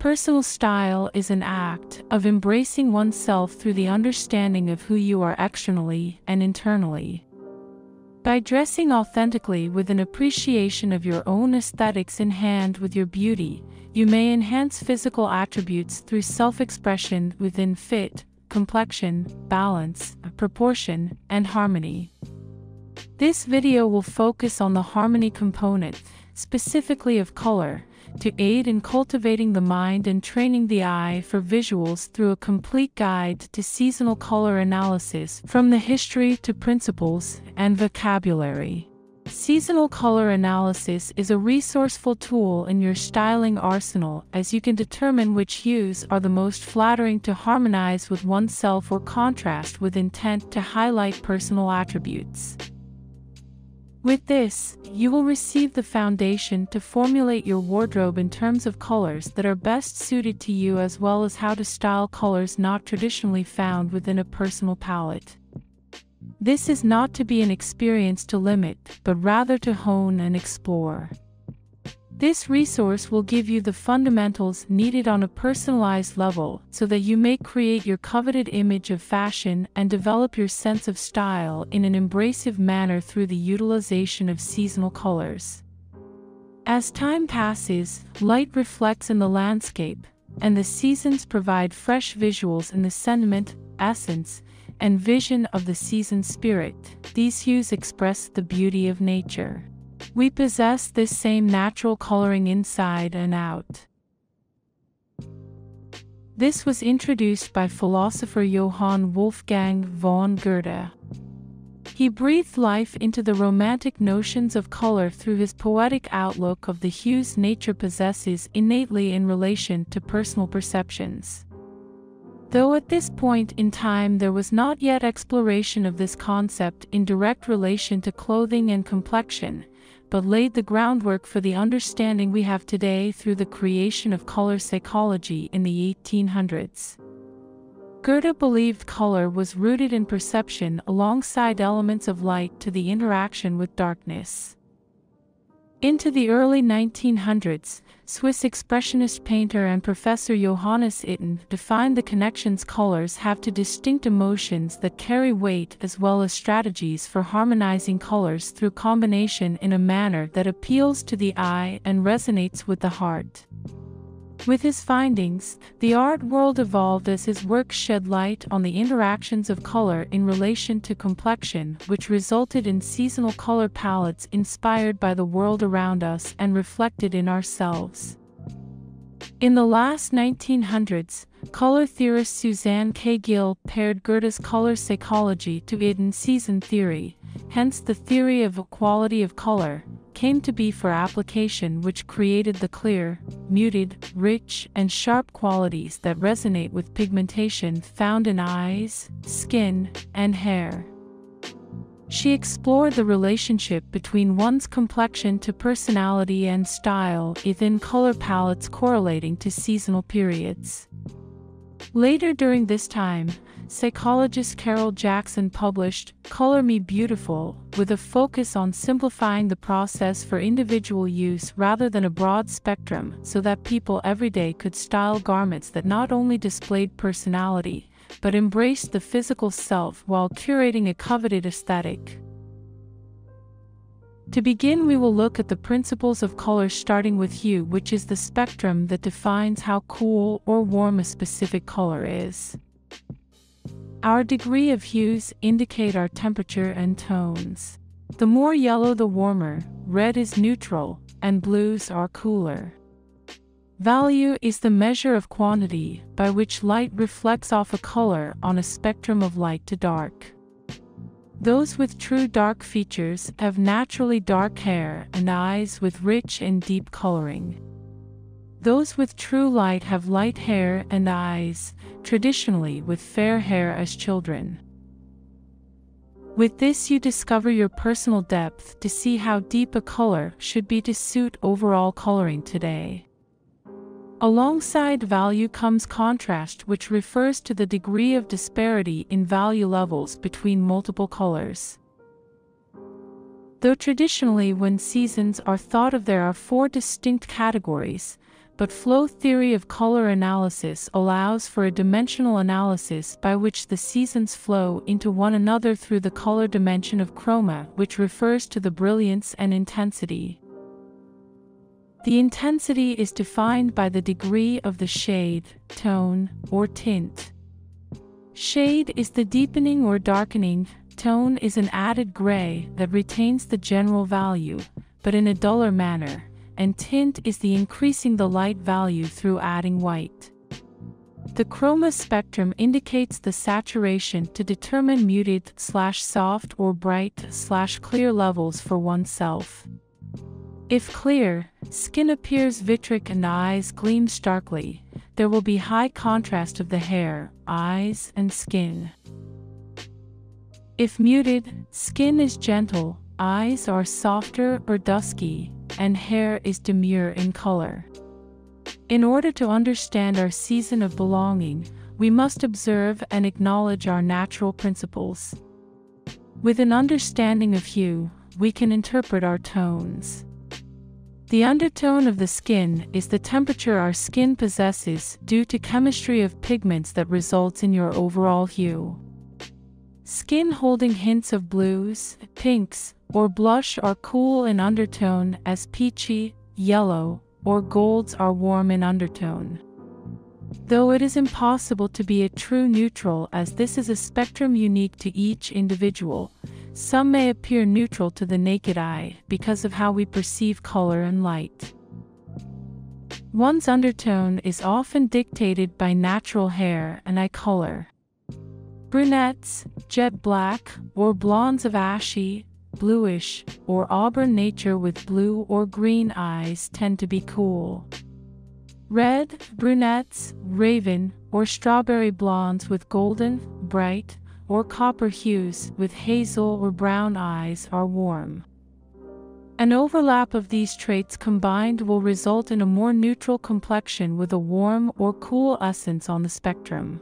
Personal style is an act of embracing oneself through the understanding of who you are externally and internally. By dressing authentically with an appreciation of your own aesthetics in hand with your beauty, you may enhance physical attributes through self-expression within fit, complexion, balance, proportion, and harmony. This video will focus on the harmony component, specifically of color, to aid in cultivating the mind and training the eye for visuals through a complete guide to seasonal color analysis from the history to principles and vocabulary. Seasonal color analysis is a resourceful tool in your styling arsenal, as you can determine which hues are the most flattering to harmonize with oneself or contrast with intent to highlight personal attributes. With this, you will receive the foundation to formulate your wardrobe in terms of colors that are best suited to you, as well as how to style colors not traditionally found within a personal palette. This is not to be an experience to limit, but rather to hone and explore. This resource will give you the fundamentals needed on a personalized level so that you may create your coveted image of fashion and develop your sense of style in an embracive manner through the utilization of seasonal colors. As time passes, light reflects in the landscape, and the seasons provide fresh visuals in the sentiment, essence, and vision of the season's spirit. These hues express the beauty of nature. We possess this same natural coloring inside and out. This was introduced by philosopher Johann Wolfgang von Goethe. He breathed life into the romantic notions of color through his poetic outlook of the hues nature possesses innately in relation to personal perceptions. Though at this point in time there was not yet exploration of this concept in direct relation to clothing and complexion, but laid the groundwork for the understanding we have today through the creation of color psychology in the 1800s. Goethe believed color was rooted in perception alongside elements of light to the interaction with darkness. Into the early 1900s, Swiss expressionist painter and professor Johannes Itten defined the connections colors have to distinct emotions that carry weight, as well as strategies for harmonizing colors through combination in a manner that appeals to the eye and resonates with the heart. With his findings, the art world evolved as his work shed light on the interactions of color in relation to complexion, which resulted in seasonal color palettes inspired by the world around us and reflected in ourselves. In the last 1900s, color theorist Suzanne K. Gill paired Goethe's color psychology to Itten's season theory, hence the theory of equality of color came to be for application, which created the clear, muted, rich, and sharp qualities that resonate with pigmentation found in eyes, skin, and hair. She explored the relationship between one's complexion to personality and style within color palettes correlating to seasonal periods. Later during this time, psychologist Carol Jackson published Color Me Beautiful, with a focus on simplifying the process for individual use rather than a broad spectrum, so that people every day could style garments that not only displayed personality, but embraced the physical self while curating a coveted aesthetic. To begin, we will look at the principles of color, starting with hue, which is the spectrum that defines how cool or warm a specific color is. Our degree of hues indicate our temperature and tones. The more yellow, the warmer, red is neutral, and blues are cooler. Value is the measure of quantity by which light reflects off a color on a spectrum of light to dark. Those with true dark features have naturally dark hair and eyes with rich and deep coloring. Those with true light have light hair and eyes, traditionally with fair hair as children. With this, you discover your personal depth to see how deep a color should be to suit overall coloring today. Alongside value comes contrast, which refers to the degree of disparity in value levels between multiple colors. Though traditionally, when seasons are thought of, there are four distinct categories, but flow theory of color analysis allows for a dimensional analysis by which the seasons flow into one another through the color dimension of chroma, which refers to the brilliance and intensity. The intensity is defined by the degree of the shade, tone, or tint. Shade is the deepening or darkening, tone is an added gray that retains the general value, but in a duller manner, and tint is the increasing the light value through adding white. The chroma spectrum indicates the saturation to determine muted/soft or bright/clear levels for oneself. If clear, skin appears vitreous and eyes gleam starkly, there will be high contrast of the hair, eyes, and skin. If muted, skin is gentle, eyes are softer or dusky, and hair is demure in color. In order to understand our season of belonging, we must observe and acknowledge our natural principles. With an understanding of hue, we can interpret our tones. The undertone of the skin is the temperature our skin possesses due to chemistry of pigments that results in your overall hue. Skin holding hints of blues, pinks, or blush are cool in undertone, as peachy, yellow, or golds are warm in undertone. Though it is impossible to be a true neutral, as this is a spectrum unique to each individual, some may appear neutral to the naked eye because of how we perceive color and light. One's undertone is often dictated by natural hair and eye color. Brunettes, jet black, or blondes of ashy, bluish, or auburn nature with blue or green eyes tend to be cool. Red, brunettes, raven, or strawberry blondes with golden, bright, or copper hues with hazel or brown eyes are warm. An overlap of these traits combined will result in a more neutral complexion with a warm or cool essence on the spectrum.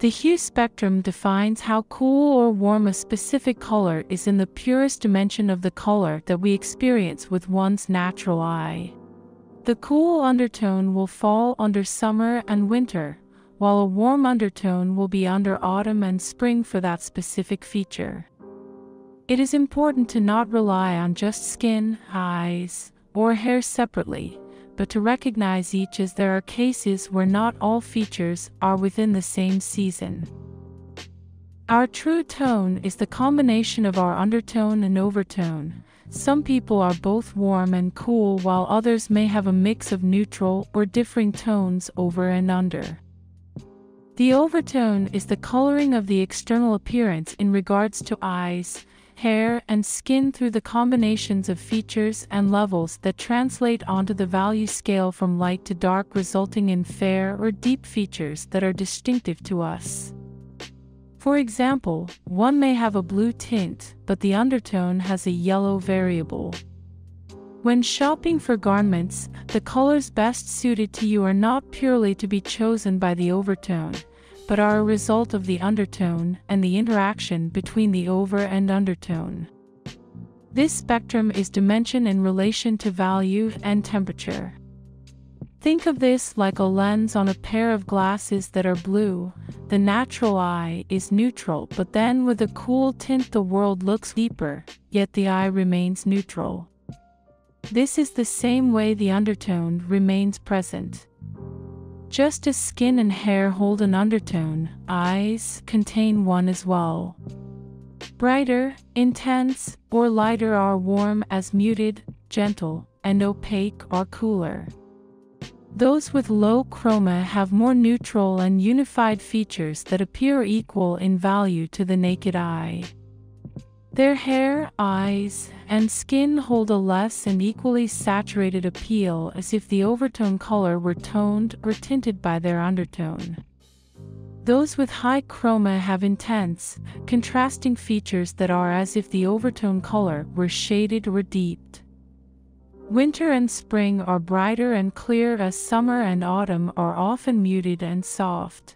The hue spectrum defines how cool or warm a specific color is in the purest dimension of the color that we experience with one's natural eye. The cool undertone will fall under summer and winter, while a warm undertone will be under autumn and spring for that specific feature. It is important to not rely on just skin, eyes, or hair separately, but to recognize each, as there are cases where not all features are within the same season. Our true tone is the combination of our undertone and overtone. Some people are both warm and cool, while others may have a mix of neutral or differing tones over and under. The overtone is the coloring of the external appearance in regards to eyes, hair, and skin through the combinations of features and levels that translate onto the value scale from light to dark, resulting in fair or deep features that are distinctive to us. For example, one may have a blue tint, but the undertone has a yellow variable. When shopping for garments, the colors best suited to you are not purely to be chosen by the overtone, but are a result of the undertone and the interaction between the over and undertone. This spectrum is dimension in relation to value and temperature. Think of this like a lens on a pair of glasses that are blue. The natural eye is neutral, but then with a cool tint the world looks deeper, yet the eye remains neutral. This is the same way the undertone remains present. Just as skin and hair hold an undertone, eyes contain one as well. Brighter, intense, or lighter are warm, as muted, gentle, and opaque are cooler. Those with low chroma have more neutral and unified features that appear equal in value to the naked eye. Their hair, eyes, and skin hold a less and equally saturated appeal, as if the overtone color were toned or tinted by their undertone. Those with high chroma have intense, contrasting features that are as if the overtone color were shaded or deeped. Winter and spring are brighter and clear, as summer and autumn are often muted and soft.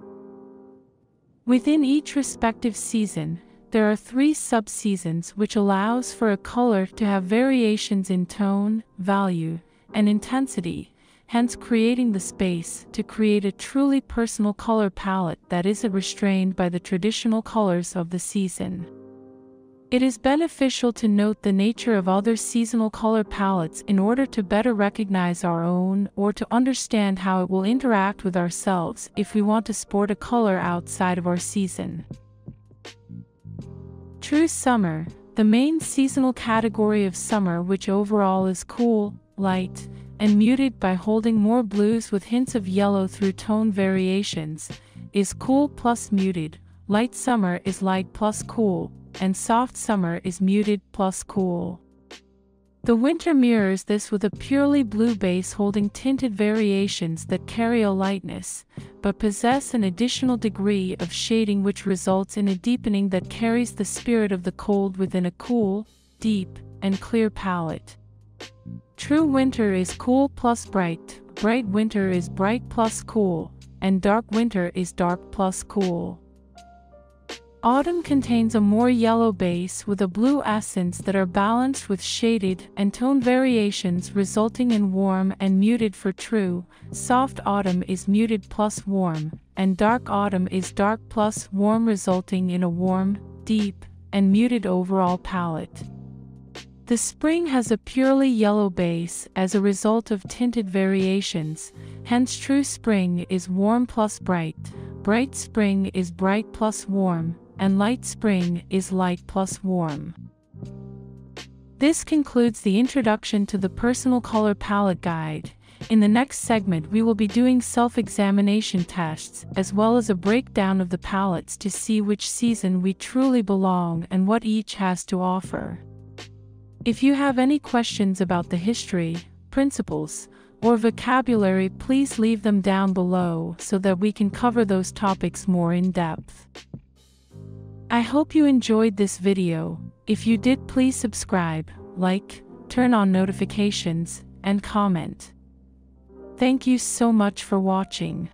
Within each respective season, there are 3 subseasons, which allows for a color to have variations in tone, value, and intensity, hence creating the space to create a truly personal color palette that isn't restrained by the traditional colors of the season. It is beneficial to note the nature of other seasonal color palettes in order to better recognize our own or to understand how it will interact with ourselves if we want to sport a color outside of our season. True summer, the main seasonal category of summer, which overall is cool, light, and muted by holding more blues with hints of yellow through tone variations, is cool plus muted. Light summer is light plus cool, and soft summer is muted plus cool. The winter mirrors this with a purely blue base holding tinted variations that carry a lightness, but possess an additional degree of shading which results in a deepening that carries the spirit of the cold within a cool, deep, and clear palette. True winter is cool plus bright, bright winter is bright plus cool, and dark winter is dark plus cool. Autumn contains a more yellow base with a blue essence that are balanced with shaded and tone variations, resulting in warm and muted for true. Soft autumn is muted plus warm, and dark autumn is dark plus warm, resulting in a warm, deep, and muted overall palette. The spring has a purely yellow base as a result of tinted variations, hence true spring is warm plus bright, bright spring is bright plus warm, and light spring is light plus warm. This concludes the introduction to the Personal Color Palette Guide. In the next segment we will be doing self-examination tests as well as a breakdown of the palettes to see which season we truly belong and what each has to offer. If you have any questions about the history, principles, or vocabulary, please leave them down below so that we can cover those topics more in depth. I hope you enjoyed this video. If you did, please subscribe, like, turn on notifications, and comment. Thank you so much for watching.